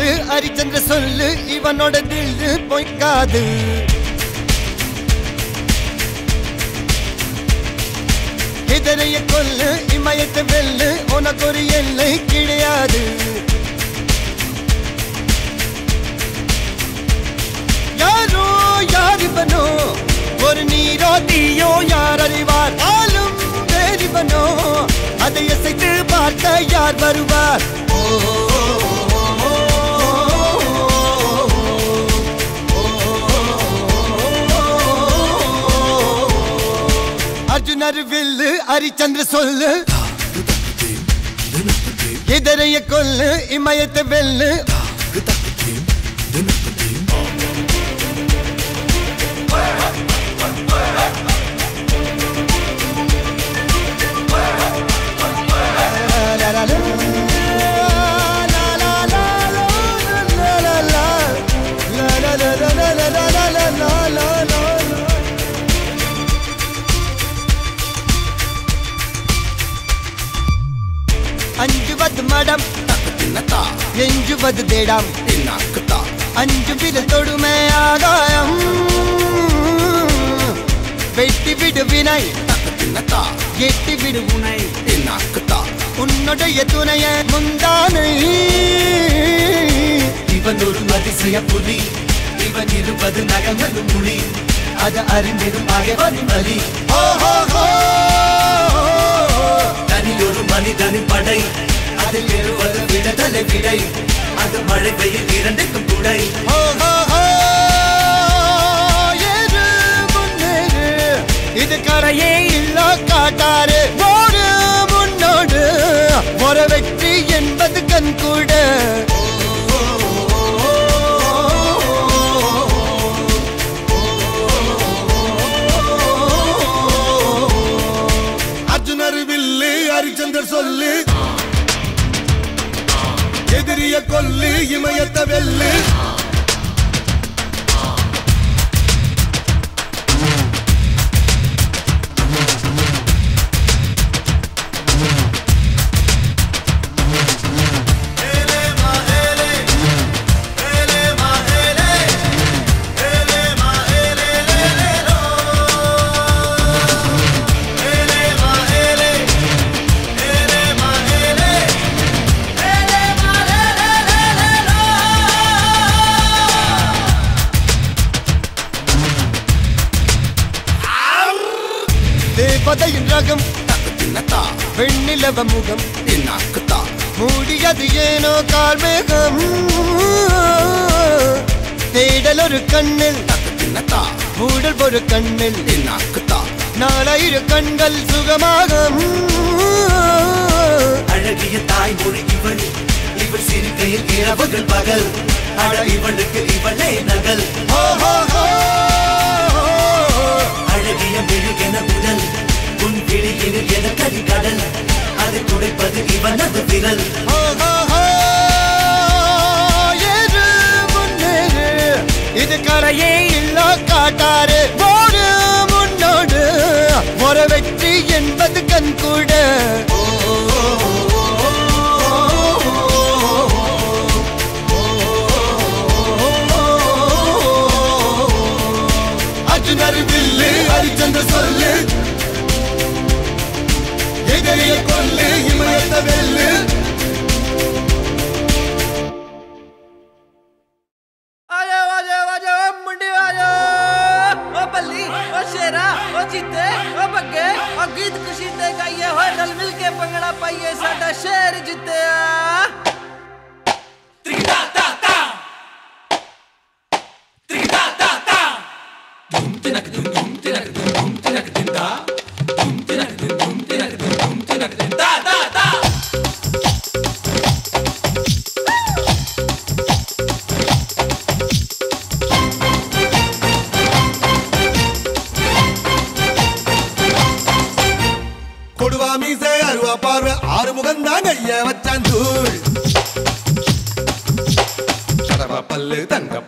சொல்லு ஹரிச்சந்திர சொல்லு இவனோட தில்லு பொய்க்காது. கிதறைய கொல்லு இமயத்தை வெல்லு உனக்கு ஒரு எல்லை கிடையாது. யாரோ யாரிவனோ ஒரு நீரோ தீயோ யார் அறிவார், ஆளும் வேறிவனோ அதை இசைத்து பார்க்க யார் வருவார். ஓ அர்ஜுனர் வில்லு ஹரிச்சந்திர சொல்லு இதரைய கொல்லு இமயத்தை வெல்லு. அஞ்சுவது மடம் எஞ்சுவது தேடம் அஞ்சு விட தொடுமை ஆதாயம் வெட்டி விடு வினை எட்டி விடு உனை உன்னுடைய துணைய முந்தானை. இவன் ஒரு அதிசய புலி இவன் இருபது நகங்களும் மொழி அது அறிந்திடும் அகவனின் வலி. தனியொரு மனிதனின் படை அதில் எழுவது விடதலை விடை அது மழை பெய்யும் இரண்டுக்கும் குடை. இது கரையே இல்ல காட்டாரு ஓடு முன்னோடு ஒரு வெற்றி என்பது கண்கூட. அர்ஜுனர் வில்லு ஹரிச்சந்திரன் சொல்லு எதிரிய கொல்லு இமயத்த வெல்லு. தேவதையின் ரகம் வெண்ணிலவ முகம் மூடியது ஏனோ கார்மேகம் தேடல் ஒரு கண்ணில் ஊடல் ஒரு கண்ணில் நாலாயிரு கண்கள் சுகமாகும். அழகிய தாய்மொழி இவள் இவள் சிறுகையில் இரவுகள் பகல் அழ இவளுக்கு இவளே நகல். அழகிய மெழுகென உடல் உன் கிளியில் என கதி கடல் அதை துடைப்பது இவனது விரல். இது கரையே இல்ல காட்டாரு ஓடு முன்னோடு ஒரு வெற்றி என்பது கண்கூட. அர்ஜுனர் வில்லு ஹரிச்சந்திரன் சொல்லு எதிரிய கொல்லு இமயத்தை வெல்லு. गीत खुशी से गाइए हो रल मिल के पंगड़ा पाइए साडा शेर जीते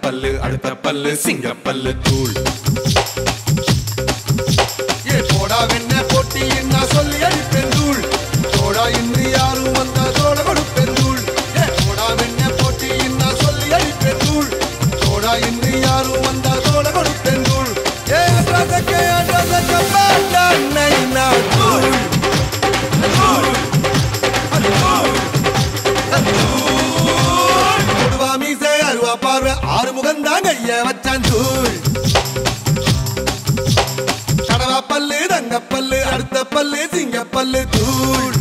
பல்லு அடுத்த பல்லு சிங்க பல்லு தூள் ஏ போடா வெண்ண போட்டி என்ன சொல்லி அடிப்பெண் தூள் தோடா இன்று யாரும் வந்த தோட கொடுப்பெண் தூள் ஏ போடா வெண்ண போட்டி என்ன வச்சான் தூள் கடவா பல்லு தங்க பல்லு அடுத்த பல்லு சிங்க பல்லு தூள்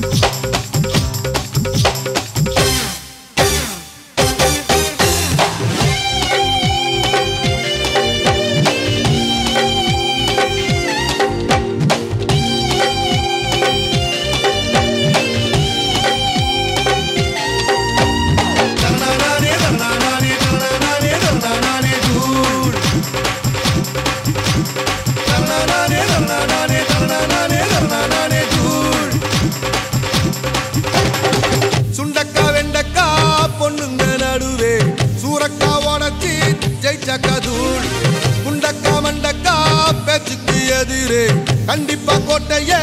கண்டிப்பா கோட்டைய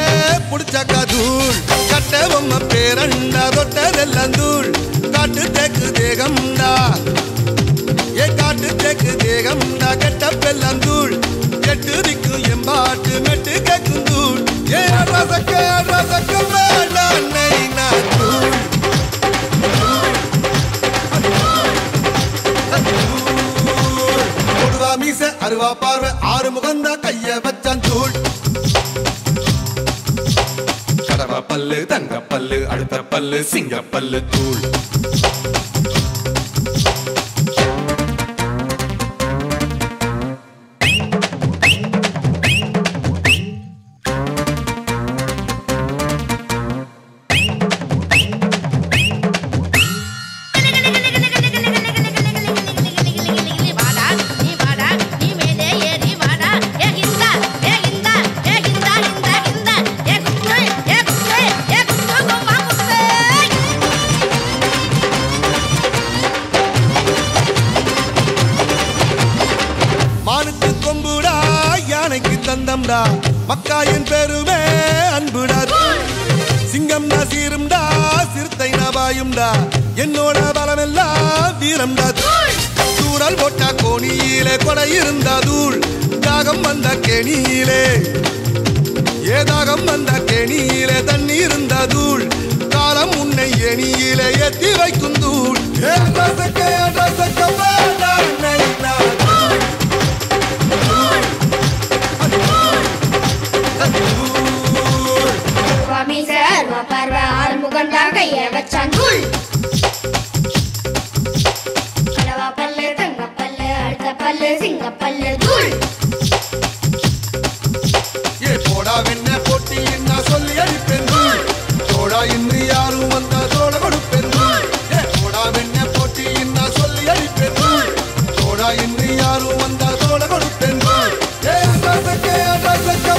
புடிச்சக்கா தூள் கட்ட பொம்மை பேரண்டா தொட்டதெல்லாம் தூள் காட்டு தேக்கு தேகம்டா ஏ காட்டு தேக்கு தேகம்டா கட்ட பெல்லாம் தூள் கெட்டு திக்கும் எம்பாட்டு மெட்டு கேக்கும் தூள் ஏ ரசக்கம் தூள் கொடுவா மீச அருவா பார்வை ஆறு முகந்தா கைய வச்சான் தூள் கடவா பல்லு தங்க பல்லு அடுத்த பல்லு சிங்க பல்லு தூள் மக்காயின் பெருமே அன்புடா சிங்கம்டா சீரும்டா சிறுத்தை நபாயும்டா என்னோட பலமெல்லாம் வீரம்டா தூரல் போட்டா கோணியிலே கொடை இருந்தா தூள் தாகம் வந்த கேணியிலே ஏ தாகம் வந்த கேணியிலே தண்ணி இருந்தா தூள் காலம் உன்னை எணியிலே ஏத்தி வைக்கும் தூள் கைய வச்சான் தூள் கடவா பல்லு தங்க பல்லு அடுத்த பல்லு சிங்க பல்லு தூள் ஏ போடா வெண்ண போட்டி என்ன சொல்லி அடிப்பேன் தூள் தோடா இன்று யாரும் வந்தா தோட கொடுப்பேன் தூள் ஏ போடா வெண்ண போட்டி என்ன சொல்லி அடிப்பேன் தூள் தோடா இன்று யாரும் வந்தா தோட கொடுப்பேன் தூள் ஏ ரசக்கே ரசக்கே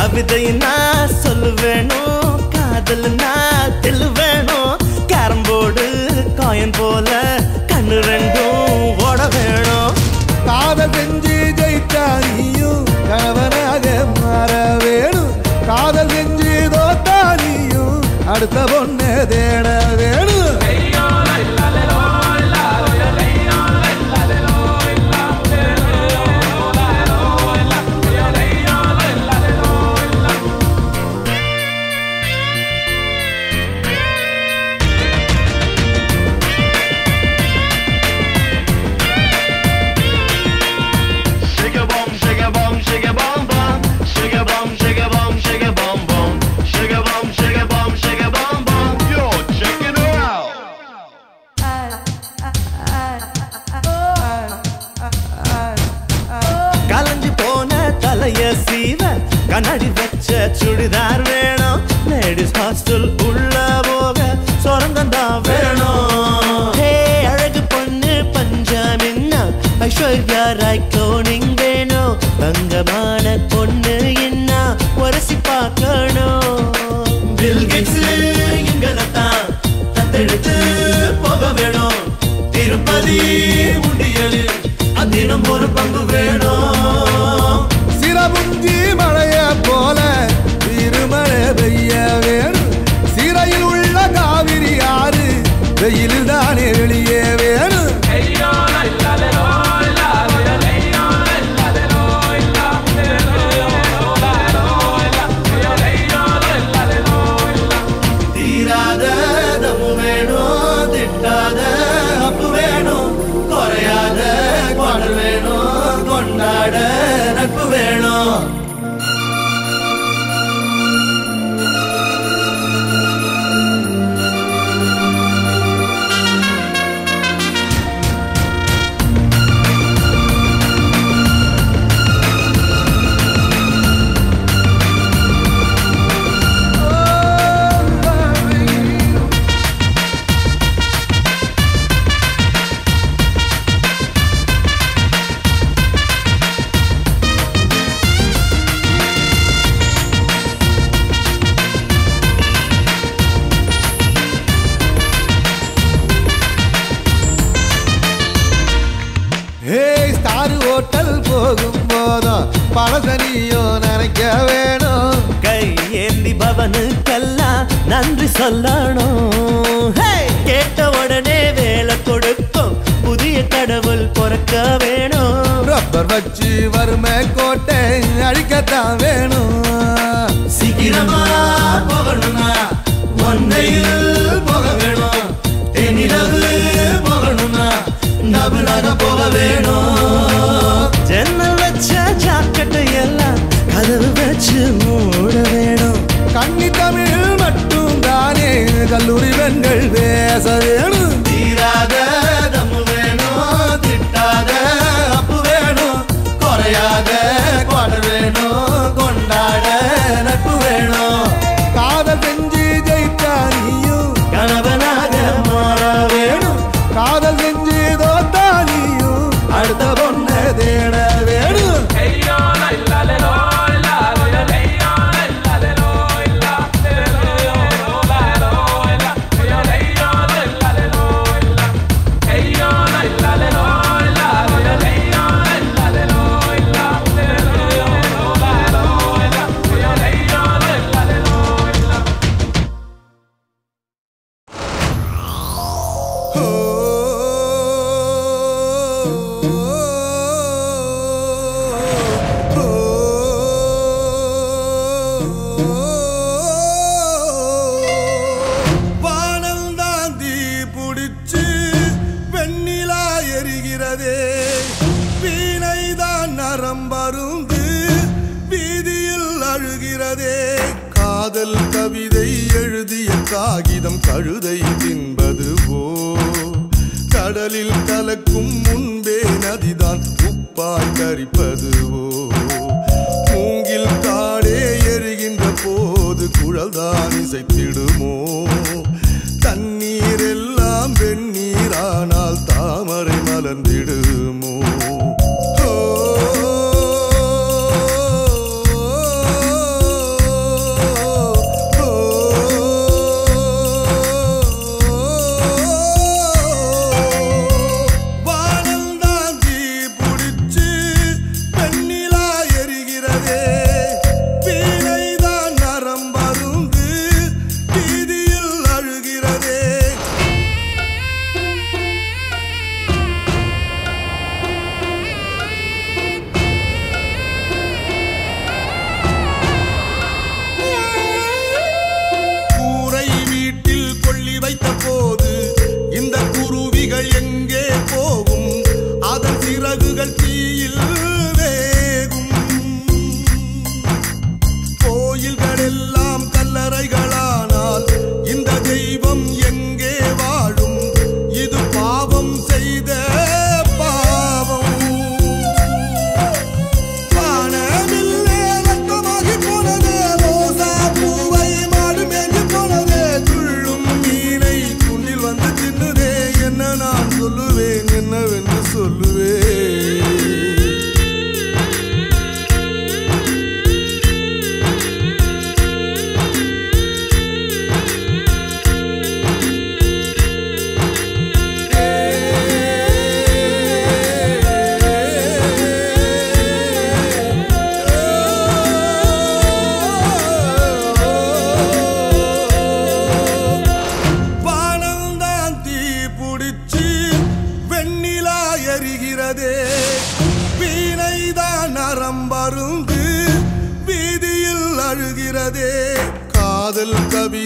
கவிதைனா சொல்லு வேணும் காதல்னா தெல்லு வேணும் கேரம்போர்டு காயின் போல கண்ணு ரெண்டும் ஓட வேணும் காதல் செஞ்சு ஜெயித்தாரியும் கணவனாக மாற வேணும் காதல் செஞ்சு தோத்தாரியும் அடுத்த பொண்ணு தேட வேணும் Shake it up. ஹாஸ்டல் உள்ள போக சொரந்தா வேணும். ஹே அழகு பொண்ணு பஞ்சாம் என்ன ஐஸ்வர்யா ராய் கோனிங் வேணும். தங்கமான பொண்ணு என்ன உரசி பார்க்கணும். பில் கேட்ஸ் எங்களைத்தான் தத்தெடுத்து போக வேணும். திருப்பதி உண்டியலில் அதினம் ஒரு பங்கு வேணும். சிரபுஞ்சி மழைய போல திருமழை பெய்ய வேணும். சிறையில் உள்ள காவிரி ஆறு வெயிலில் தானே வெளியே வேணும். தீராத தமு வேணும், திட்டாத அப்பு வேணும், குறையாத பாடல் வேணும், கொண்டாட நட்பு வேணும். போகும் போதும் பழசனியோ நினைக்க வேணும். கையேந்தி பவனுக்கெல்லாம் நன்றி சொல்லணும். கேட்ட உடனே வேலை கொடுக்கும் புதிய கடவுள் பொறக்க வேணும். ரப்பர் வச்சு வறுமை கோட்டை அழிக்கத்தான் வேணும். சீக்கிரமா போகணும்னா ஒன்னையில் போக வேணும். தென்னிலவு போகணும்னா நபுனாக போக வேணும். ஜன்னல் வச்ச ஜாக்கெட்டு எல்லாம் கதவு வச்சு மூட வேணும். கன்னி தமிழ் மட்டும் தானே கல்லூரி பெண்கள் பேச வேணும். தீராத தம்மு வேணும், திட்டாத அப்பு வேணும், குறையாத பாடல் வேணும், கொண்டாட நட்பு வேணும். காதல் செஞ்சு ஜெயித்தானியும் கணவனாக மாற வேணும். காதல் செஞ்சு அடுத்த பொண்ண தேட வேணும். கழுதை தின்பது போ கடலில் கலக்கும் முன்பே நதிதான் உப்பாய் கரிப்பதுவோ. மூங்கில் காடே எரிகின்ற போது குழல்தான் இசைத்திடுமோ. தண்ணீர் எல்லாம் வெந்நீரானால் தாமரை மலர்ந்திடுமோ.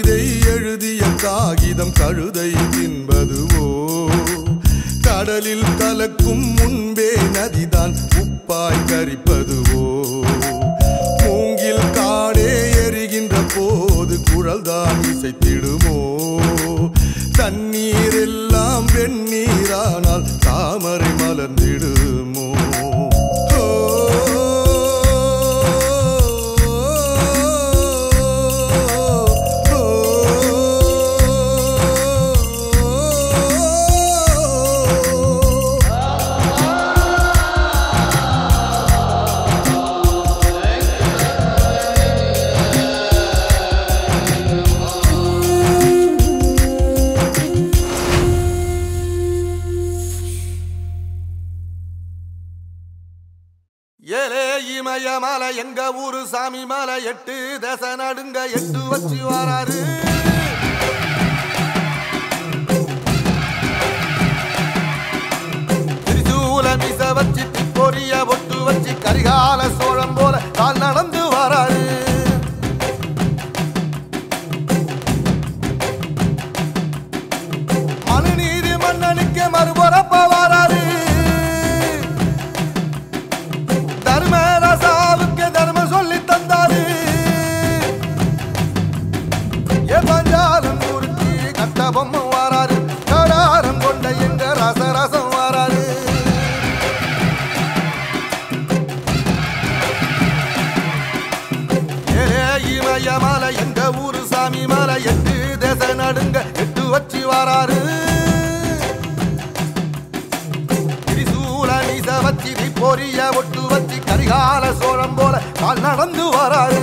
கவிதை எழுதிய காகிதம் கழுதை தின்பதுவோ? கடலில் கலக்கும் முன்பே நதிதான் உப்பாய் கரிப்பதுவோ? மூங்கில் காடே எரிகின்ற போது குழல்தான் இசைத்திடுமோ? தண்ணீர் எல்லாம் வெந்நீரானால் தாமரை மலர்ந்திடுமோ? மலை எங்க ஊரு சாமி மலை, எட்டு தேச நடுங்க எட்டு வச்சு வாராரு. திருச்சூல மிச வச்சு பொரிய ஒட்டு வச்சு கரிகால சோழம் போல கால் நடந்து வாராரு. மனுநீதி மன்னனுக்கு மறுபரப்ப வாராரு. மலை எங்க ஊரு சாமி மலை, எட்டு தேச நடுங்க எட்டு வச்சு வாராரு. திரிசூல மீச வச்சி பொரிய ஒட்டு வச்சு கரிகால சோழம் போல கால் நடந்து வாராரு.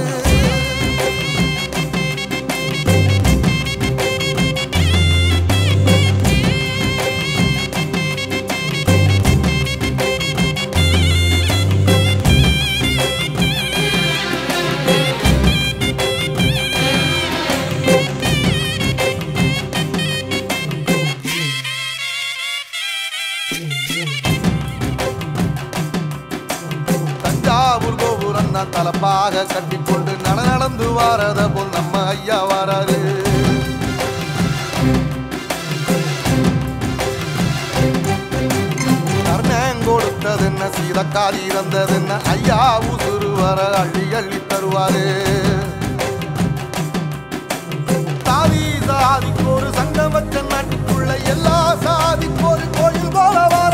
தலப்பாக கட்டிக்கொண்டு நடந்து வாரத போல் நம்ம ஐயா வாராரு. கர்ணம் கொடுத்தது என்ன, சீதக்காரி இறந்தது என்ன, ஐயா உசுறு வர அள்ளி அள்ளி தருவாரு. சாதி சாதிக்கு ஒரு சங்கம் வச்ச நாட்டுக்குள்ள எல்லா சாதிக்கு ஒரு கோயில் போல வாராரு.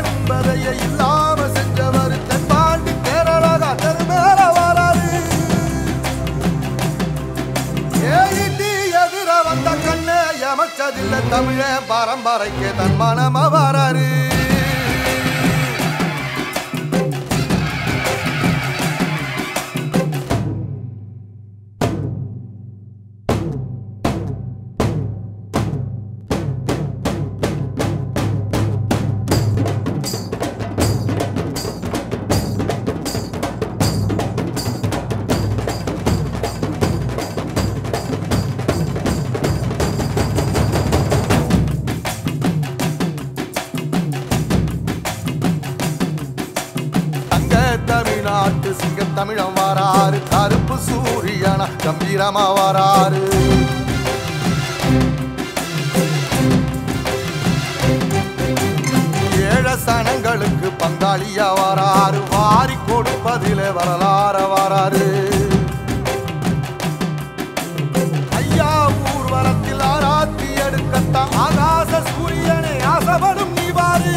என்பதைய இல்லாம செஞ்சவர் தன் பாண்டி கேரளாக தருமேல வாராரு. எதிர வந்த கண்ணை அமைச்சதில்லை தமிழ பரம்பரைக்கு தன் மனமா வாராரு. தமிழம் வாராரு, கருப்பு சூரியனா கம்பீரமா வாராரு. ஏழ சனங்களுக்கு பங்காளியா வாராரு, வாரி கொடுப்பதிலே வரலாற வாராரு. ஐயா ஊர்வலத்தில் ஆராத்தி எடுக்கத்தான் ஆகாச சூரியனை ஆசைப்படும் நீ வாரு.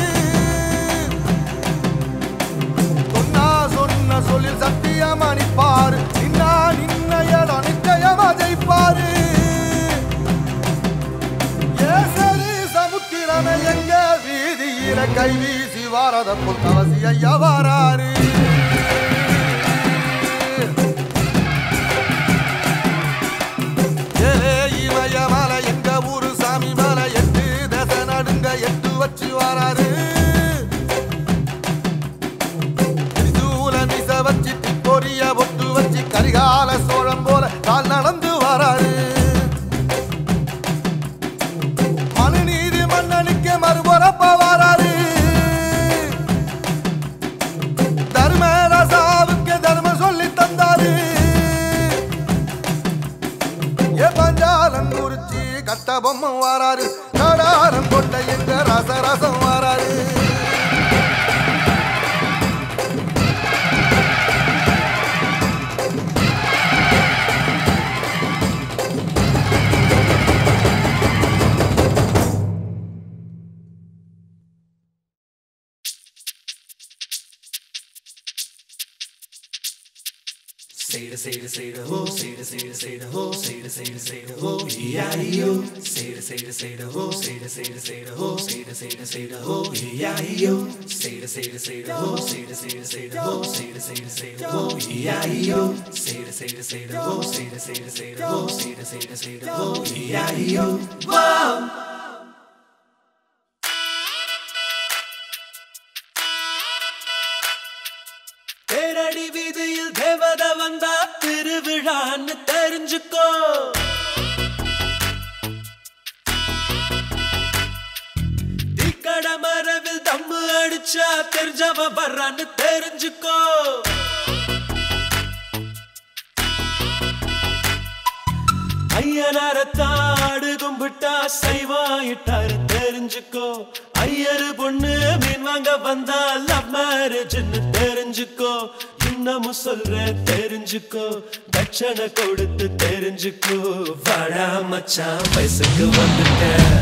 சொன்ன சொல்லில் சத்தியம் அணிப்பாரு, நின்னா நின்னையல் அனிச்சயம் அஜைப்பாரு. ஏசரி சமுத்திரனை எங்க வீதியில கைவீசி வாரத போல் தவசி ஐயா வாராரு. ஏலே இமய மலை எங்க ஊரு சாமி மலை, எட்டு தேச நடுங்க எட்டு வச்சு வாராரு. பொரிய ஒட்டு வச்சு கரிகால சோழம் போல கால் நடந்து வாராரு. மனுநீதி மன்னனுக்கு மறுபரப்ப வாராரு. தர்மராசாவுக்கு தர்மம் சொல்லி தந்தாரு. பொம்மம் வாராரு, கடாரம் கொட்ட எங்க ரசரசம் வாராரு. Say to say to ho, say to say to say to ho, say to say to say to ho, E-I-E-O. Say to say to say to ho, say to say to say to ho, say to say to say to ho, E-I-E-O. Say to say to say to ho, say to say to say to ho, say to say to say to ho, E-I-E-O. Say to say to say to ho, say to say to say to ho, say to say to say to ho, E-I-E-O. Whoa! தெரிஞ்சுக்கோ தீக்கட மரவில் தம்மு அடிச்சா தெரிஞ்சவ வர்றான்னு தெரிஞ்சுக்கோ. ஐயனாரத்தான் ஆடு கும்பிட்டா சைவாயிட்டாரு தெரிஞ்சுக்கோ. ஐயரு பொண்ணு மீன் வாங்க வந்தா love மேரேஜ்ன்னு தெரிஞ்சுக்கோ. இன்னமும் சொல்றேன் தெரிஞ்சுக்கோ, தட்சணை கொடுத்து தெரிஞ்சுக்கோ. வாடா மச்சான் வயசுக்கு வந்துட்டேன்,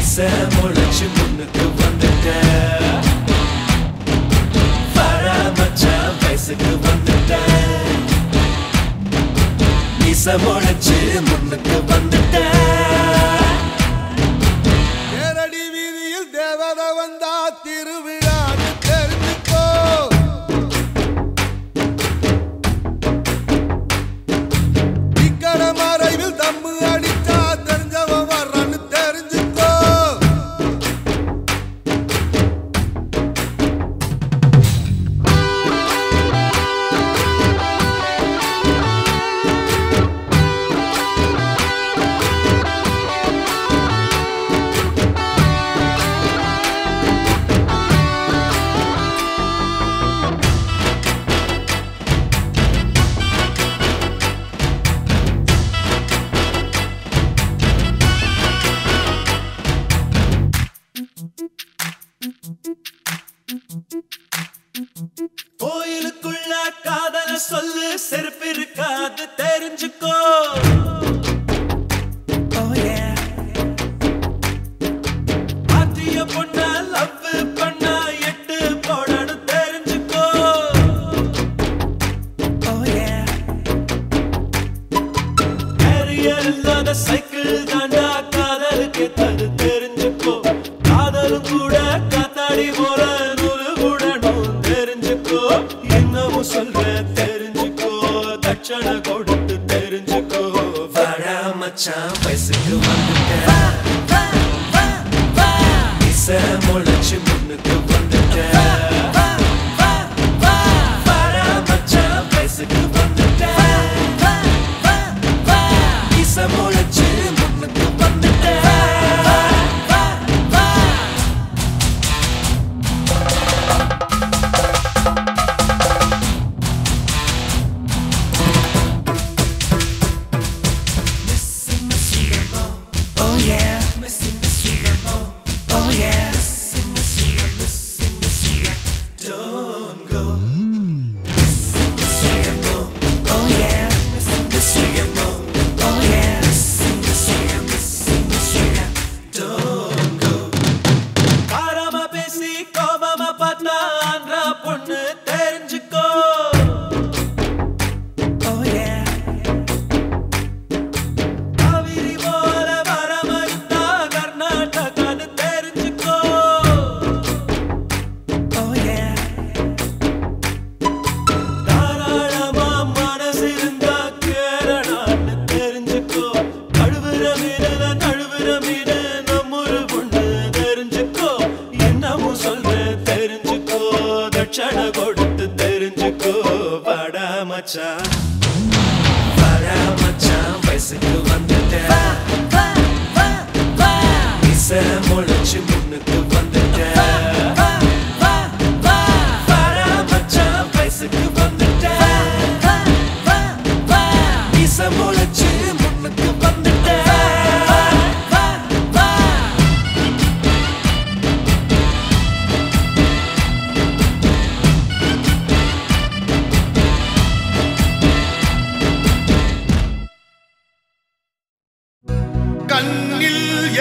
இசை முளைச்சு முன்னுக்கு வந்துட்டேன். வாடா மச்சான் வயசுக்கு வந்துட்டேன், இசை முளைச்சு முன்னுக்கு வந்துட்டேன். நேரடி வீதியில் தேவதை வந்தா திருவிழா I'm gonna chill, I'm gonna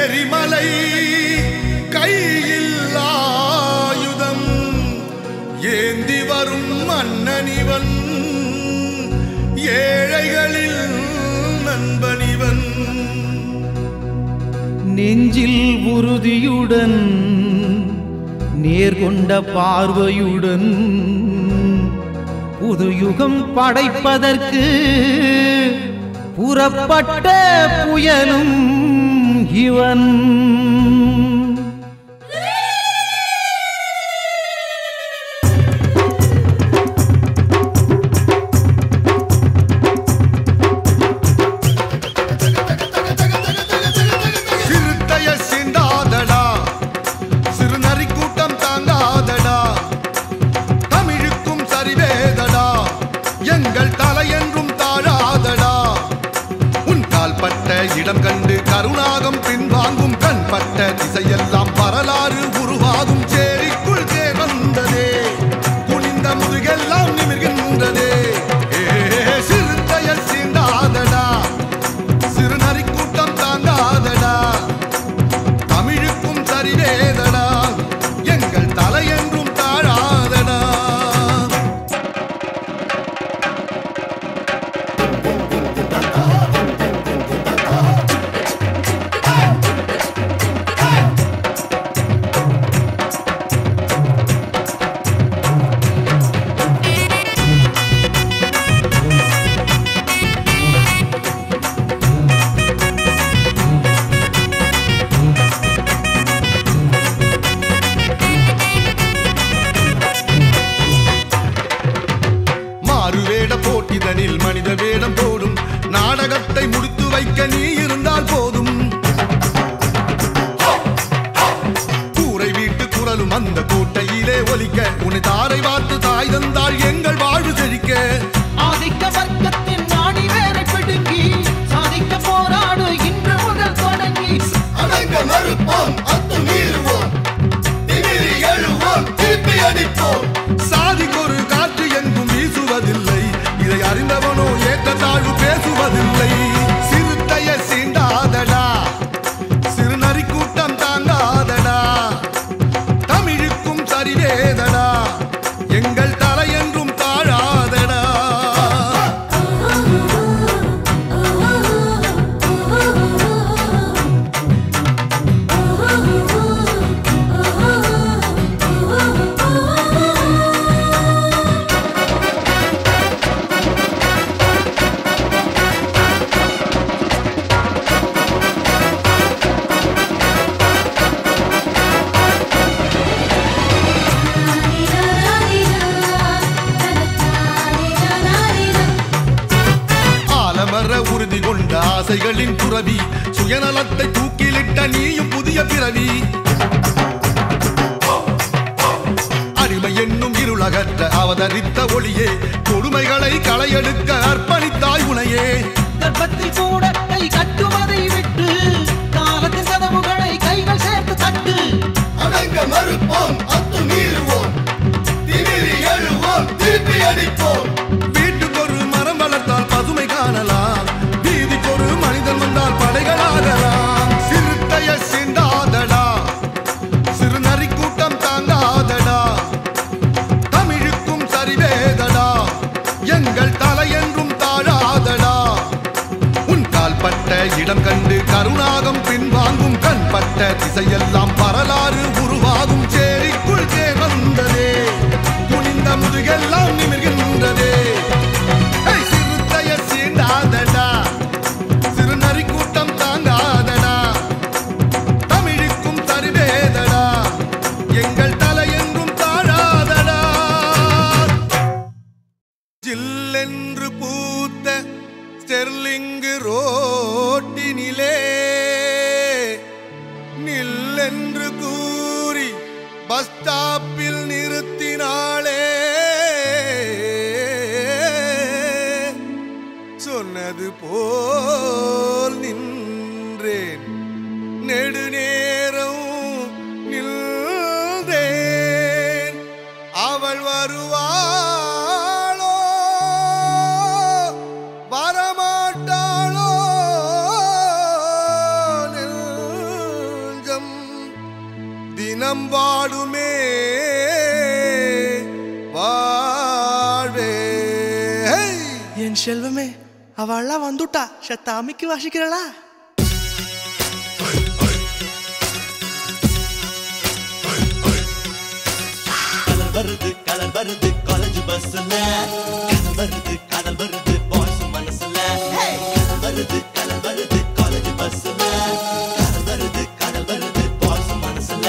எரிமலை கையில் ஆயுதம் ஏந்தி வரும் மன்னனிவன், ஏழைகளில் நண்பனிவன். நெஞ்சில் உறுதியுடன் நேர்கொண்ட பார்வையுடன் புதுயுகம் படைப்பதற்கு புறப்பட்ட புயலும் இவன். இடம் கண்டு கருணாகம் பின்வாங்கும் கண் பட்ட திசையெல்லாம் வரலாறு உருவாகும். சேரிக்குள் வந்ததே குனிந்த முதுகெல்லாம் நிமிர்கின்றதே. சிறுத்தைய சீண்டாதடா, சிறுநறி கூட்டம் தாங்காதடா, தமிழுக்கும் சரிவேதடா, எங்கள் தலை என்றும் தாழாதடா. போட்டிதனில் மனித வேடம் போடும் நாடகத்தை முடித்து வைக்க நீ இருந்தால் போதும். கூரை வீட்டு குரலும் அந்த கோட்டையிலே ஒலிக்க, உன்னை தாரை வார்த்து தாய் தந்தால் எங்கள் வாழ்வு செழிக்க. ஆதிக்க வர்க்கத்தின் நாடி வேலை பிடுங்கி சாதிக்க போராடு இன்று முதல் தொடங்கி. அடங்க மறுப்போம், அத்துமீறுவோம், திமிரி எழுவோம், திருப்பி அடிப்போம். சாதிக்கொரு காற்று எங்கும் வீசுவதில்லை, இதை அறிந்தவனோ ஏற்ற தாழ்வு பேசுவதில்லை. சிறுத்தைய சீண்டாதடா, சிறுநறி கூட்டம் தாங்காதடா, தமிழுக்கும் சரிவேதடா, எங்கள் தலை என்றும் தாழாதடா. உறுதி கொண்ட ஆசைகளின் துறவி, சுயநலத்தை தூக்கிலிட்ட நீயும் புதிய பிறவி. அடிமை என்னும் இருளகற்ற அவதரித்த ஒளியே, கொடுமைகளை களையெடுக்க அர்ப்பணித்தாய் உனையே. கர்ப்பத்தில் கூட கை கட்டுவதை விட்டு காலத்தின் கதவுகளை கைகள் சேர்த்து தட்டு. அடங்க மறுப்போம், அத்துமீறுவோம், திமிரி எழுவோம், திருப்பி அடிப்போம். வீட்டுக்கொரு மரம் வளர்த்தால் பசுமை காணலாம், இடம் கண்டு கருணாகம் பின்வாங்கும் கண் பட்ட திசையெல்லாம் வரலாறு உருவாகும். சேரிக்குள் வந்ததே குனிந்த முதுகெல்லாம் நிமிர்கின்றதே. சிறுத்தைய சீண்டாதடா, சிறுநறி கூட்டம் தாங்காதடா, தமிழுக்கும் சரிவேதடா, எங்கள் தலை என்றும் தாழாதடா. ஜில்லென்று பூத்த ஸ்டெர்லிங்கு ரோட்டினிலே நில்லென்று கூறி பஸ் ஸ்டாப்பில் நிறுத்தினாளே, சொன்னது போல் நின்றேன் நெடுநேரம் நின்றேன். அவள் வருவாள் வரமாட்டாளோ? என் செல்வமே, அவள்லாம் வந்துட்டா, சத்த அமைக்கு வாசிக்கிறாளா? வருது காதல் வருது காலேஜ் பஸ்ல, வருது காதல் வருது பாய்ஸ் மனசுல, வருது காதல் வருது காலேஜ் பஸ்ல, வருது காதல் வருது பாய்ஸ் மனசுல.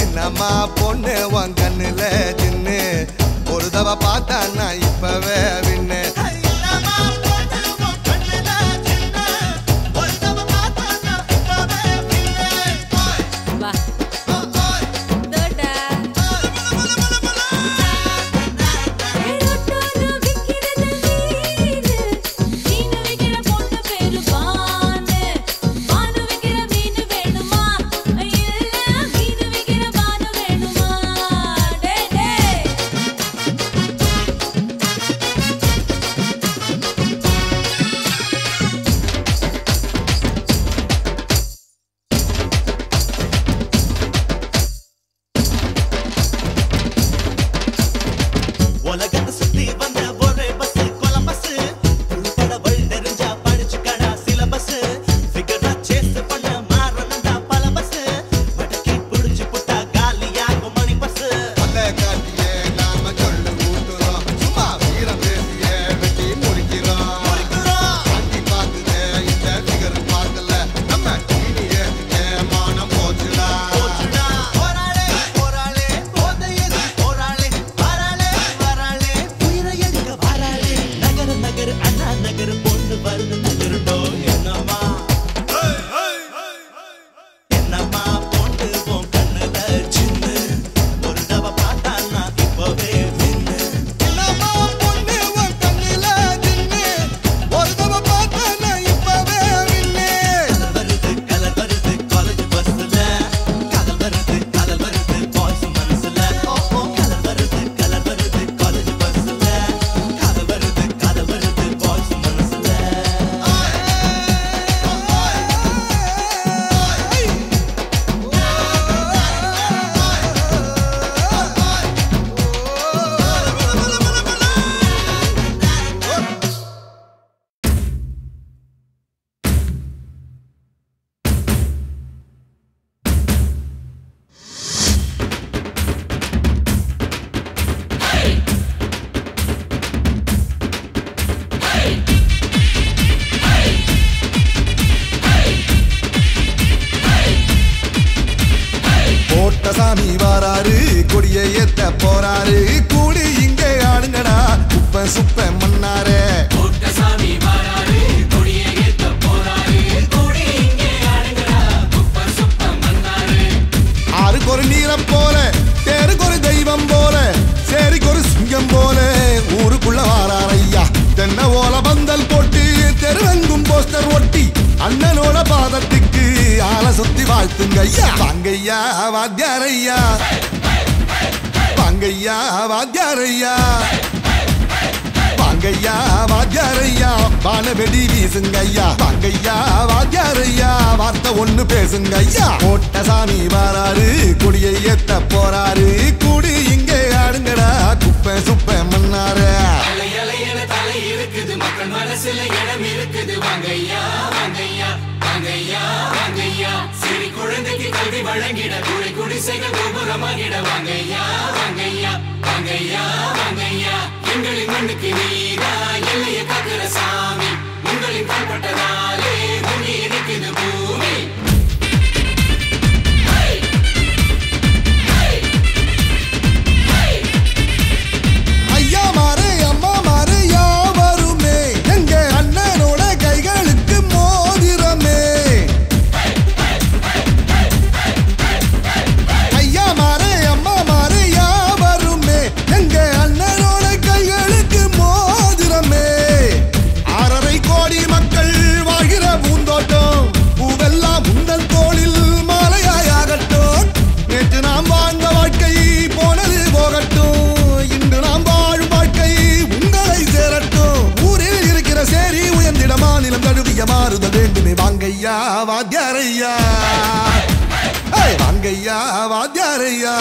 என்னம்மா பொண்ணு உன் கண்ணுல தின்னு, ஒரு தவ பார்த்தா நான் இப்பவே வின்னு. சாமி வாராரு கொடிய ஏத்த போறாரு, கூடி இங்கே ஆடுங்கடா குப்ப சுப்ப மன்னாரே. ஆருக்கு ஒரு நீரம் போல, தேருக்கு ஒரு தெய்வம் போல, சேரிக்கு ஒரு சிங்கம் போல ஊருக்குள்ள வாராரையா. தென்ன ஓல பந்தல் போட்டு தெருவெங்கும் போஸ்டர் ஒட்டி அண்ணனோட பாதத்துக்கு ஆளை சுத்தி வாழ்த்துங்க ஐயா. வாங்கையா வாத்தியாரையா, வாங்கையா வாத்தியாரையா, வாங்கையா வாத்தியாரையா, வான வெடி வீசுங்க ஐயா. வாங்கையா வாத்தியாரையா, வார்த்தை ஒண்ணு பேசுங்க ஐயா. கோட்டை சாமி வாராரு கொடியை ஏத்த போறாரு, கூடி இங்கே ஆடுங்கடா குப்பை சுப்ப கொடி வழங்கிட குடி குடிசைகள் கோபுரமாகிட வாங்கையா வாங்கையா வாங்கையா வாங்கையா எங்களின் மண்ணுக்கு நீரா எல்லைய காக்கிற சாமி உங்களின் பால்பட்டதாலே உங்கி நிற்கிது பூமி. வாங்கையா வாத்தியாரையா வாங்கையா வாத்தியாரையா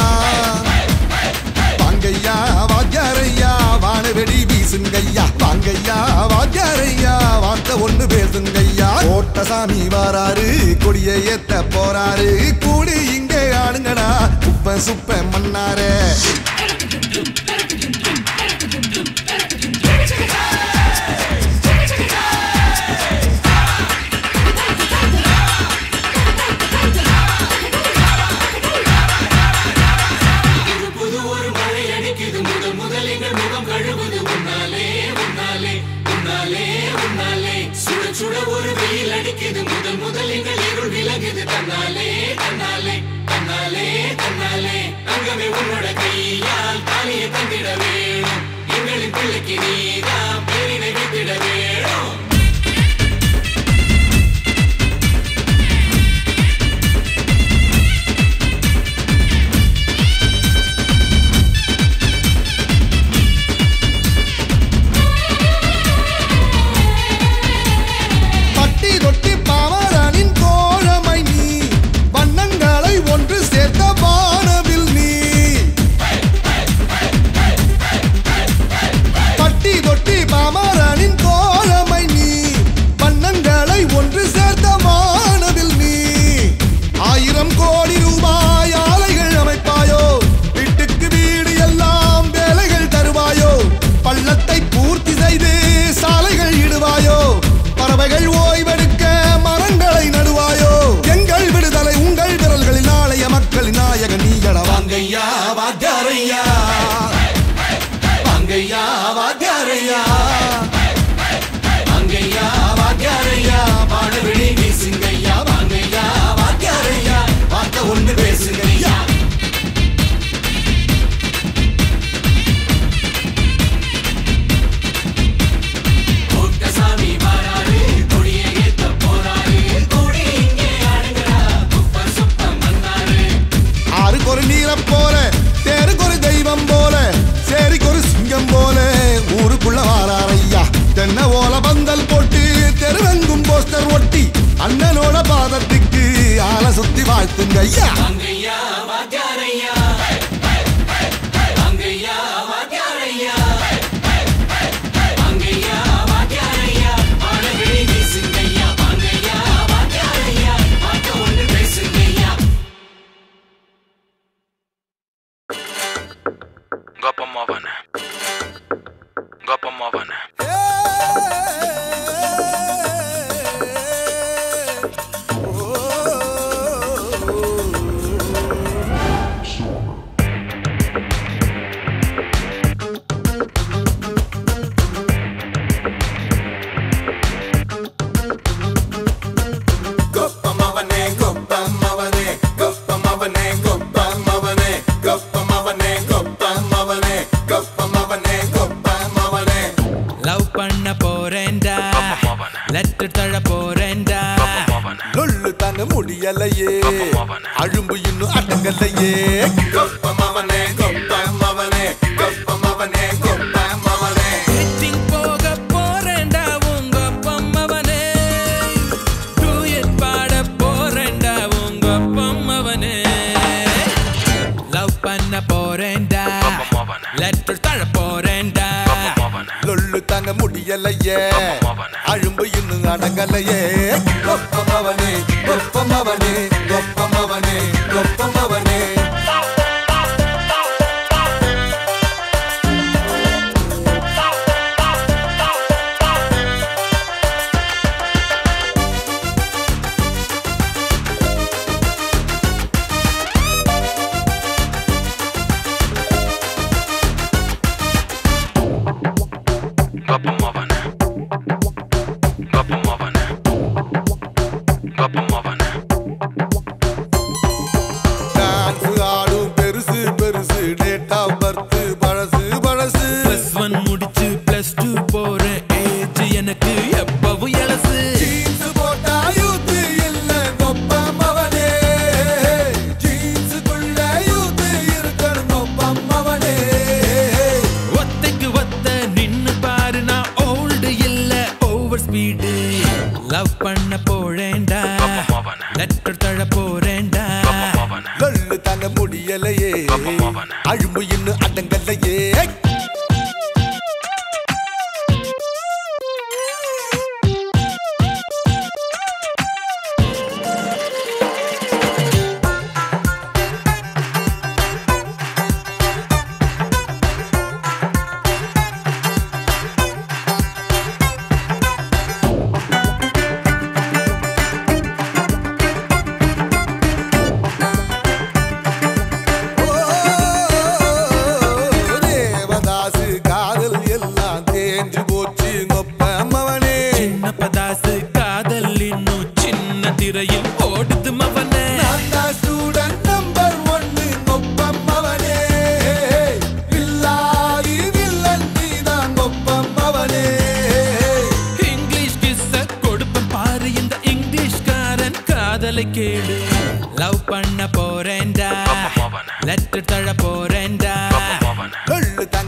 வாங்கையா வாத்தியாரையா வானவெடி வீசுங்கையா வாங்கையா வாத்தியாரையா வார்த்தை ஒண்ணு பேசுங்கையா கோட்டசாமி வாராரு கொடியை ஏத்த போறாரு கூடி இங்கே ஆடுங்கடா குப்ப சுப்ப மன்னாரு.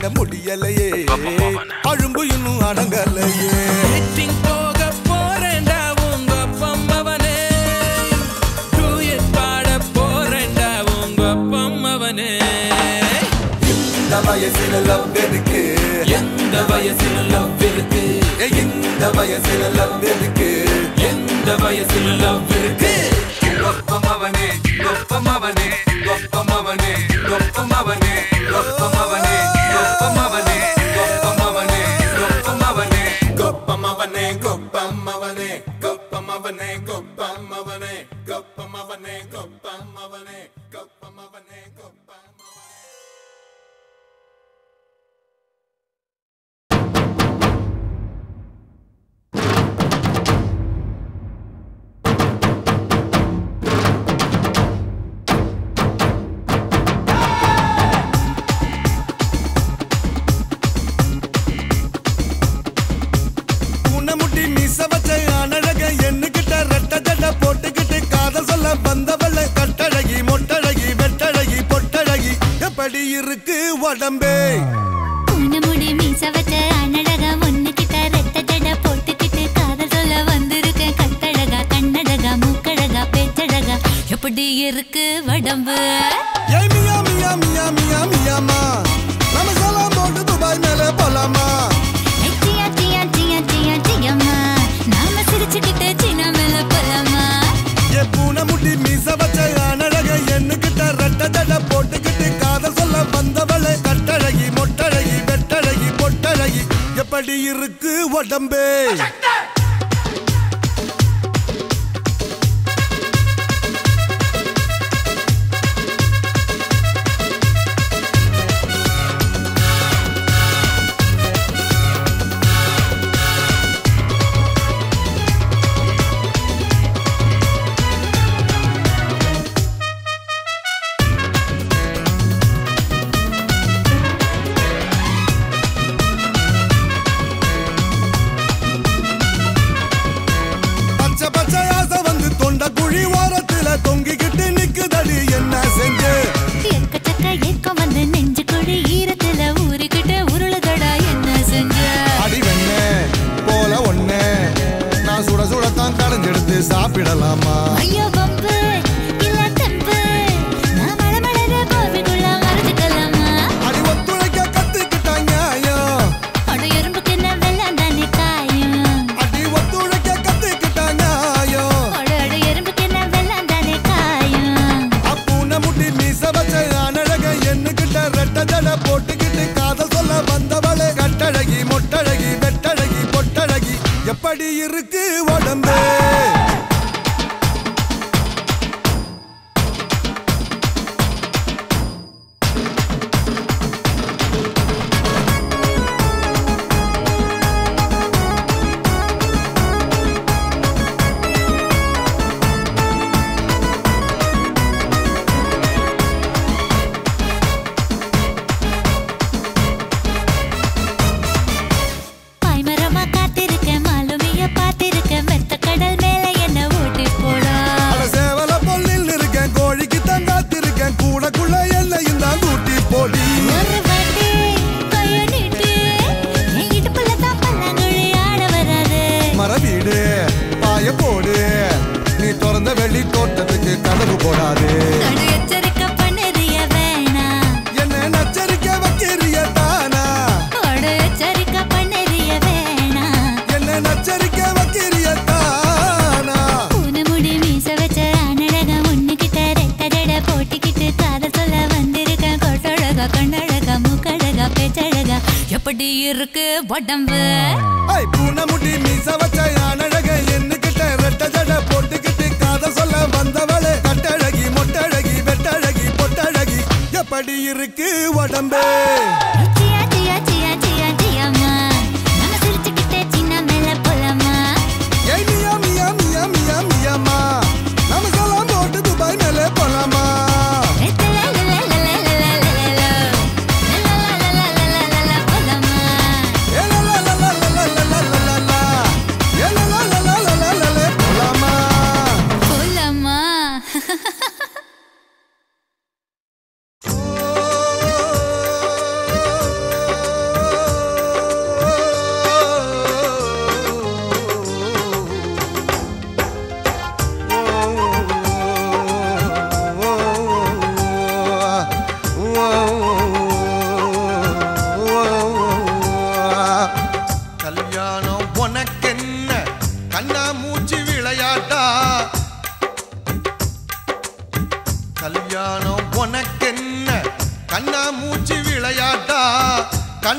தாங்க முடியலையே, அழும்பு இன்னும் அடங்கலையே. போக போறேண்டா உங்க அப்பம்மவனே, டூயட் பாட போறேண்டா உங்க அப்பம்மவனே. இந்த வயசுல லவ் இருக்கு, எந்த வயசுல லவ் இருக்கு, இந்த வயசுல லவ் இருக்கு, எந்த வயசுல லவ் இருக்கு. அப்பம்மவனே அப்பம்மவனே அப்பம்மவனே அப்பம்மவனே அப்பம்மவனே அப்பம்மவனே அப்பம்மவனே அப்பம்மவனே அப்பம்மவனே அப்பம்மவனே அப்பம்மவனே அப்பம்மவனே அப்பம்மவனே அப்பம்மவனே அப்பம்மவனே அப்பம்மவனே. வந்தவள கட்டழகி மொட்டழகி வெட்டழகி பொட்டழகி எப்படி இருக்கு உடம்பே. குணமுடி மீச வச்ச அனழக ஒண்ணு கிட்ட ரெட்ட ஜட போட்டுக்கிட்டு காதல் சொல்ல வந்திருக்க கட்டழகா கண்ணழகா மூக்கழகா பேச்சழகா எப்படி இருக்கு உடம்பு. ஏய் மியா மியா மியா மியா மியாமா நம்ம சலாம் போட்டு துபாய் மேல போலாமா. சியா சியா சியா சியா சியம்மா நாம சிரிச்சுக்கிட்டு சீனா மேல போலாமா. பூனமுடி மீச வச்ச அனழக எண்ணுகிட்ட ரெட்ட தட போட்டுக்கிட்டு காதல் சொல்ல வந்தவளை கட்டழகி மொட்டழகி வெட்டழகி பொட்டழகி எப்படி இருக்கு உடம்பே.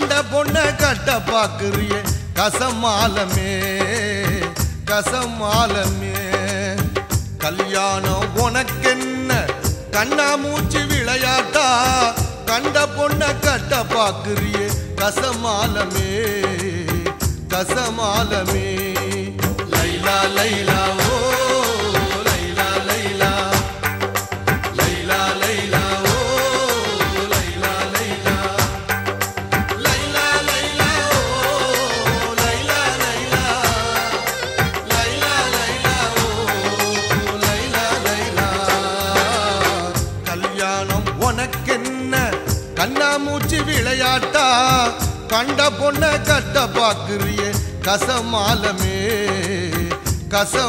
அந்த பொண்ண கட்ட பாக்குறியே கசமாலமே கசமாலமே. கல்யாணம் உனக்கென்ன கண்ணா மூச்சு விளையாட்டா, கண்ட பொண்ண கட்ட பாக்குறியே கசமாலமே கசமாலமே. லைலா லைலா ஓ லைலா லைலா, லைலா லைலா ஓ லைலா லைலா, லைலா லைலா ஓ லைலா லைலா, லைலா லைலா ஓ லைலா லைலா. கல்யாணம் உனக்கென்ன கண்ணா மூச்சு விளையாட்டா, கண்ட பொண்ண கட்ட பாக்குறியே கசமாலமே கசமாலமே.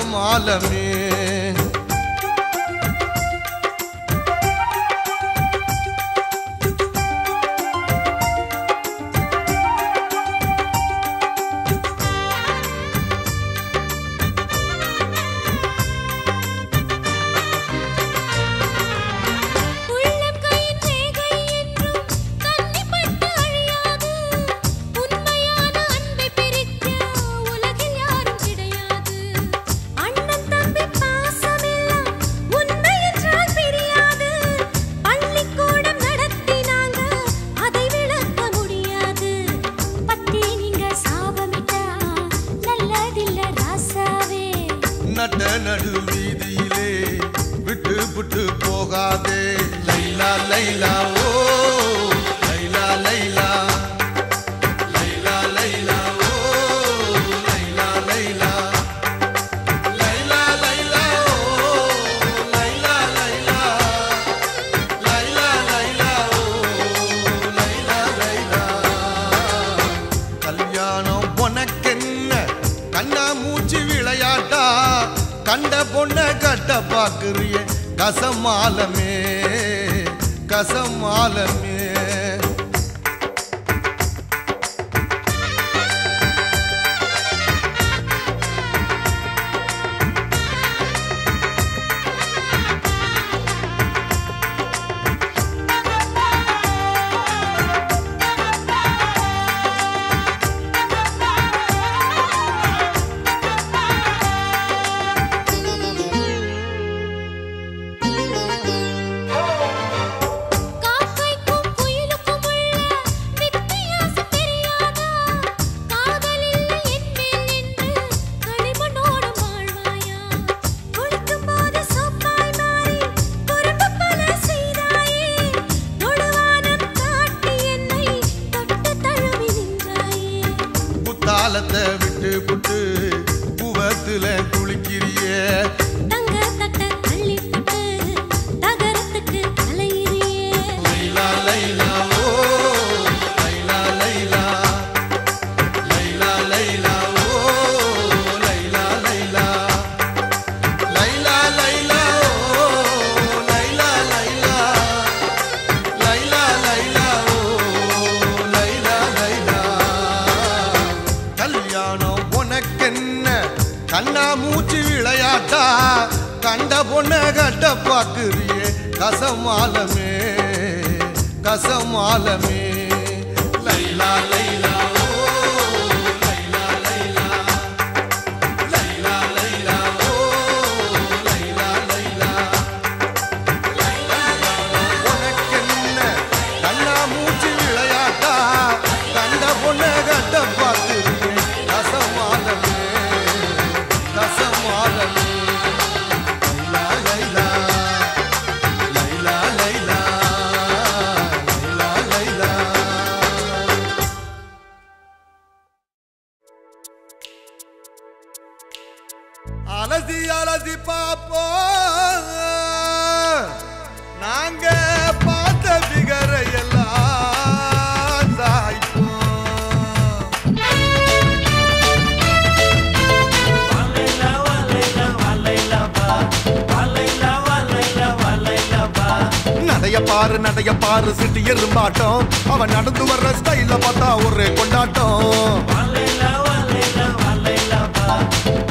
நட்ட நடு வீதியிலே விட்டு விட்டு போகாதே. லைலா லைலா ஓ லைலா லைலா, லைலா லைலா ஓ லைலா லைலா, லைலா லைலா ஓ லைலா லைலா, லைலா லைலா ஓ லைலா லைலா. கல்யாணம் உனக்கென்ன கண்ணா மூச்சு விளையாட்டா, கண்ட பொண்ண கட்ட பாக்குறிய கசமாலமே கசமாலமே. காலத்தை விட்டு புட்டு பூவத்துல குளிக்கிறிய, தங்க தட்ட தள்ளி புட்டு தகரத்துக்கு அலையிறிய. லைலா லைலா ஓ லைலா லைலா, லைலா லைலா ஓ லைலா லைலா, லைலா லைலா ஓ லைலா லைலா, லைலா லைலா ஓ லைலா லைலா. கல்யாணம் உனக்கென்ன கண்ணா மூச்சு விளையாட்டா, கண்ட பொண்ண கட்ட பாக்குறியே கசமாலமே கசமாலமே. லைலா லைலா ஓ லைலா லைலா, லைலா லைலா ஓ லைலா லைலா, லைலா லைலா. உனக்கென்ன கண்ணா மூச்சு விளையாட்டா, கண்ட பொண்ண கட்ட பாக்குறியே அலசி அலசி பாப்போம் நாங்க, பார்த்த பிகரை எல்லாம் சாய்ப்போம். வாலைலா வாலைலா வாலைலா வா, வாலைலா வாலைலா வாலைலா வா. நடைய பாரு சிட்டி எறும்பாட்டம், அவன் நடந்து வர்ற ஸ்டைல பார்த்தா ஒரே கொண்டாட்டம். வாலைலா வாலைலா வாலைலா வா,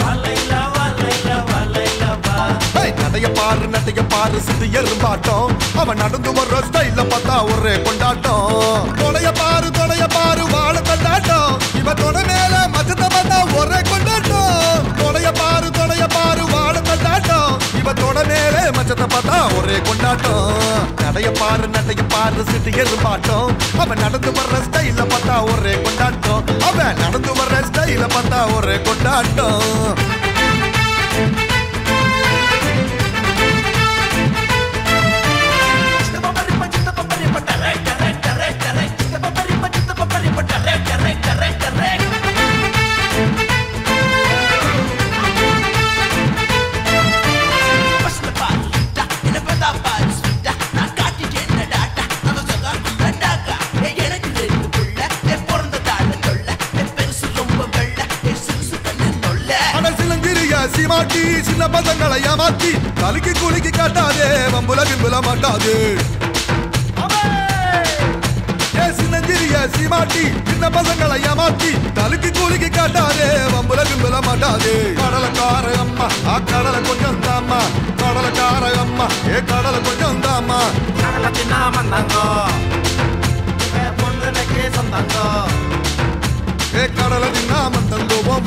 வாலைலா வாலைலா வாலைலா வா. நடைய பாரு சிட்டி எறும்பாட்டம், அவன் நடந்து வர்ற ஸ்டைல பார்த்தா ஒரே கொண்டாட்டம். தொலைய பாரு வா. கொண்டாட்டம். நடைய பாரு சிட்டு எதிர்பார்த்தோம். அவன் நடந்து வர்ற ஸ்டைல பார்த்தா ஒரே கொண்டாட்டம். அவன் நடந்து வர்ற ஸ்டைல பார்த்தா ஒரே கொண்டாட்டம். சீமாட்டி சின்ன பசங்களை ஏமாத்தி கலுக்கி குலுக்கி காட்டாதே, வம்புல பிம்புல மாட்டாது. சின்னஞ்சிறிய சீமாட்டி சின்ன பசங்களை ஏமாத்தி கலுக்கி குலுக்கி காட்டாதே, வம்புல பிம்புல மாட்டாது. கடலக்கார அம்மா ஆ கடலை கொஞ்சம் தாமா, கடலக்கார அம்மா ஏ கடலை கொஞ்சம் தாமா, கடலை தின்னா மந்தங்கோ, உன்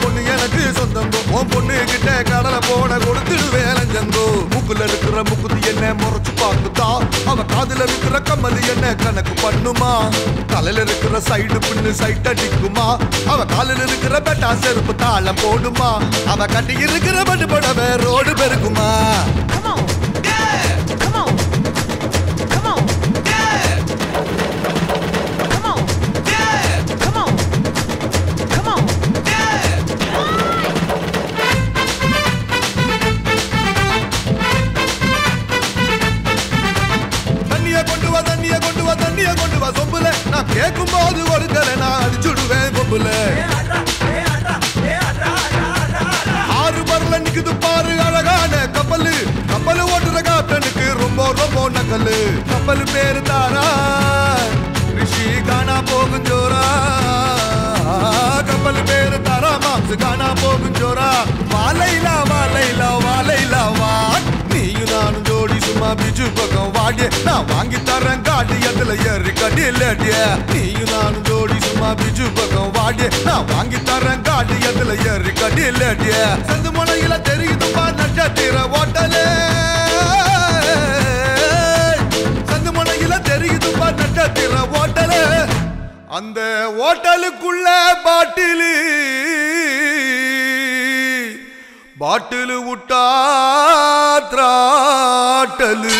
பொண்ணு எனக்கு சொந்தங்கோ, உன் பொண்ணு கிட்ட கடலை போட கொடுத்துடு வேலஞ்சங்கோ. மூக்குல இருக்கிற முக்குதி என்ன முறைச்சு பார்க்குதா, அவ காதுல இருக்கிற கம்மல் என்ன கணக்கு பண்ணுமா, தலையில இருக்கிற சைடு பின்னு சைட் அடிக்குமா, அவ காலில் இருக்கிற பெட்டா செருப்பு தாளம் போடுமா, அவ கட்டி இருக்கிற பட்டு படவை ரோடு பெருக்குமா. கேக்கும்போது ஒருத்தரை நான் அடிச்சுடுவேன் கொம்புல. ஆறு பரல நிக்குது பாரு அழகான கப்பலு, கப்பல் ஓட்டுற காப்டனுக்கு ரொம்ப ரொம்ப நக்கல். கப்பல் பேரு தாரா ரிஷி காணா போகும் ஜோரா, கப்பல் பேரு தாரா மாம்சு காணா போகும் ஜோரா. வாலைலா வாலைலா வாலைலா வா, நீயும் நானும் ஜோடி சும்மா பிஜு பக்கம் வாடிய, நான் வாங்கி தரேன் காட்டு எதுல ஏறி கட்டி இல்லாட்டிய. நீயும் நானும் ஜோடி சும்மா பிஜு பக்கம் வாடிய, நான் வாங்கி தரேன் காட்டு எதுல ஏறி கட்டி இல்லாட்டிய. செந்து முனையில தெரியுதுப்பா நட்சத்திர ஓட்டலே, செந்து முனையில தெரியுதுப்பா நட்சத்திர ஓட்டலே, அந்த ஓட்டலுக்குள்ள பாட்டிலு பாட்டிலு விட்டா திராட்டலு.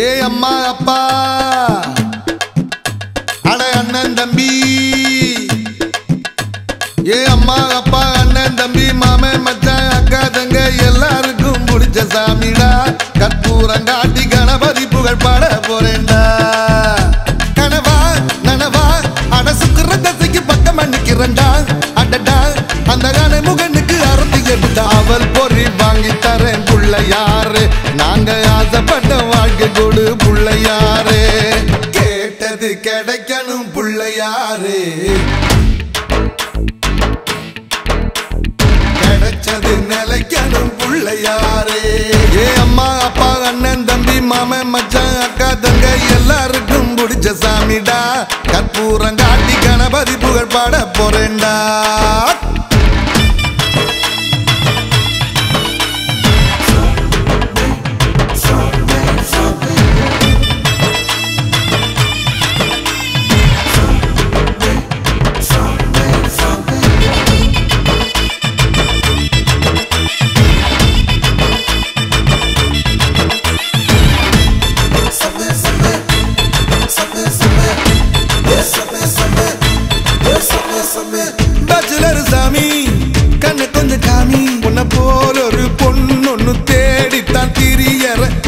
ஏ அம்மா அப்பா அட அண்ணன் தம்பி, ஏ அம்மா அப்பா அண்ணன் தம்பி மாமன் மச்சான் அக்கா தங்க எல்லாருக்கும் பிடிச்ச சாமிடா. கற்பூரங்காட்டி கணபதி புகழ் பாட போறேன்டா. கனவா நனவா அட சுக்குற தசைக்கு பக்கமா நிக்கிறண்டா. அடடா அந்த கன முகனுக்கு அறுத்து எடுத்த அவள் பொறி வாங்கி தரேன் பிள்ளையாரு. நாங்க ஆசைப்பட்ட வாழ்க்கை கொடு பிள்ளையாரே, கேட்டது கிடைக்கணும் பிள்ளையாரே, கிடைச்சது நிலைக்கணும் பிள்ளையாரே. ஏ அம்மா அப்பா அண்ணன் தம்பி மாமன் மச்சான் அக்கா தங்க எல்லாருக்கும் பிடிச்ச சாமிடா. கற்பூரங்காட்டி கணபதி புகழ் பாட போறேன்டா.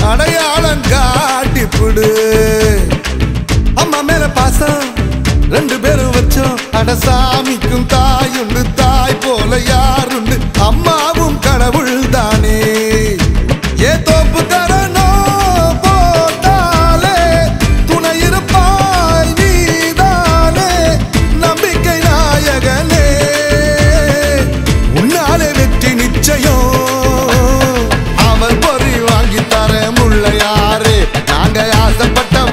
அடையாளம் காட்டி புடு அம்மா மேல பாசம் ரெண்டு பேரும் வச்சோம். அட சாமிக்கும் தாயுண்டு, தாய் போல யாருண்டு, அம்மாவும் கடவுள் தானே. ஏ தோப்பு தரனோ போட்டாலே துணை இருப்பாய் நீதானே நம்பிக்கை நாயகனே. உன்னாலே வெற்றி நிச்சயம்,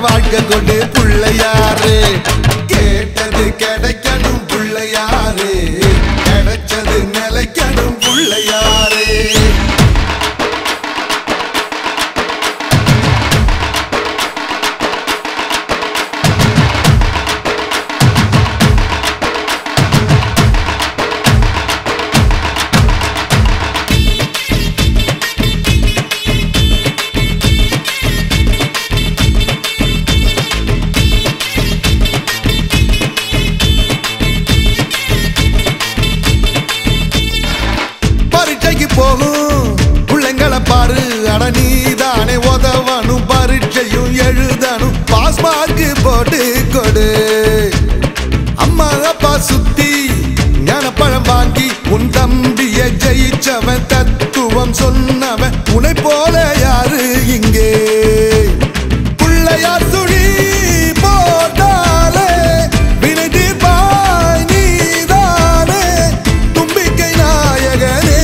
வாழ்க்கை கொண்டு பிள்ளையாரே, கேட்டது கிடைக்கணும் பிள்ளையாரே, கிடைச்சது நிலைக்கணும் பிள்ளையாரே. போகும் பிள்ளைங்களை பாரு, அட நீதானே உதவனும், பரீட்சையும் எழுதனும், பாஸ் மார்க்கு போட்டு கொடு. அம்மா அப்பா சுத்தி ஞானப்பழம் வாங்கி உன் தம்பிய ஜெயிச்சவன் தத்துவம் சொன்னவன் உன்னை போல யாரு இங்கே. பிள்ளையார் சுழி போட்டாலே வினை தீர்ப்பாய் நீதானே தும்பிக்கை நாயகனே.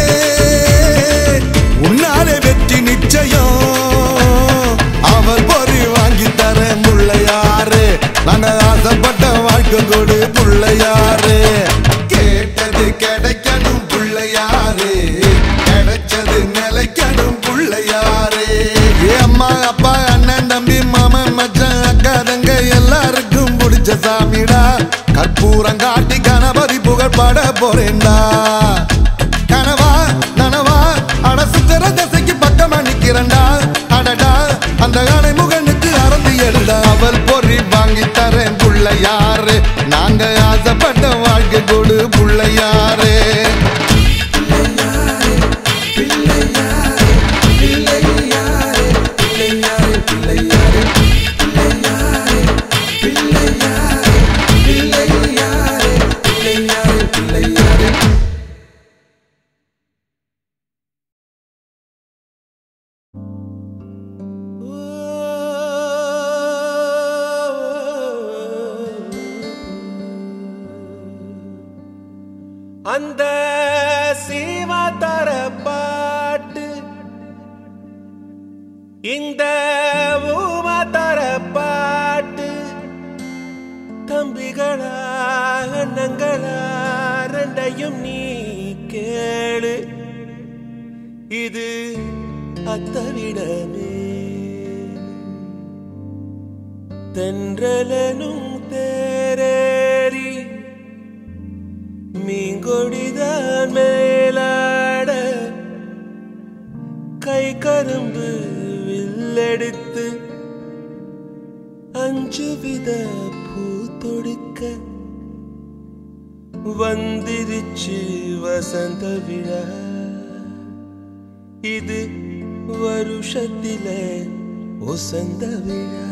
கொடு பிள்ளையாரே, கேட்டது கிடைக்கணும் பிள்ளையாரே, கிடைச்சது நிலைக்கணும் பிள்ளையாரே. ஏ அம்மா அப்பா அண்ணன் தம்பி மாமன் மச்சான் அக்கா தங்க எல்லாருக்கும் பிடிச்ச சாமிடா. கற்பூரங்காட்டி கணபதி புகழ் பாட போறேன்டா. கனவா நனவா அட சுத்தர தசைக்கு பக்கமா நிக்கிறண்டா. அடடா அந்த காலை முகனுக்கு அறந்து எழுத அவள் பொறி வாங்கி தரேன் பிள்ளையாரு. நாங்க ஆசைப்பட்ட வாழ்க்கை கொடு பிள்ளையாரு. அந்த சீவ தர பாட்டு இந்த ஊம தர பாட்டு தம்பிகளா அண்ணங்களா ரெண்டையும் நீ கேளு. இது அத்தவிடமே தென்றலனும் தேரேறி மீங்கொடிதான் மேலாட கை கரும்பு வில்லெடுத்து அஞ்சு வித பூ தொடுக்க வந்திருச்சு வசந்த விழா. இது வருஷத்தில ஒசந்த விழா.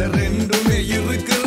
இதுல ரெண்டுமே இருக்கு.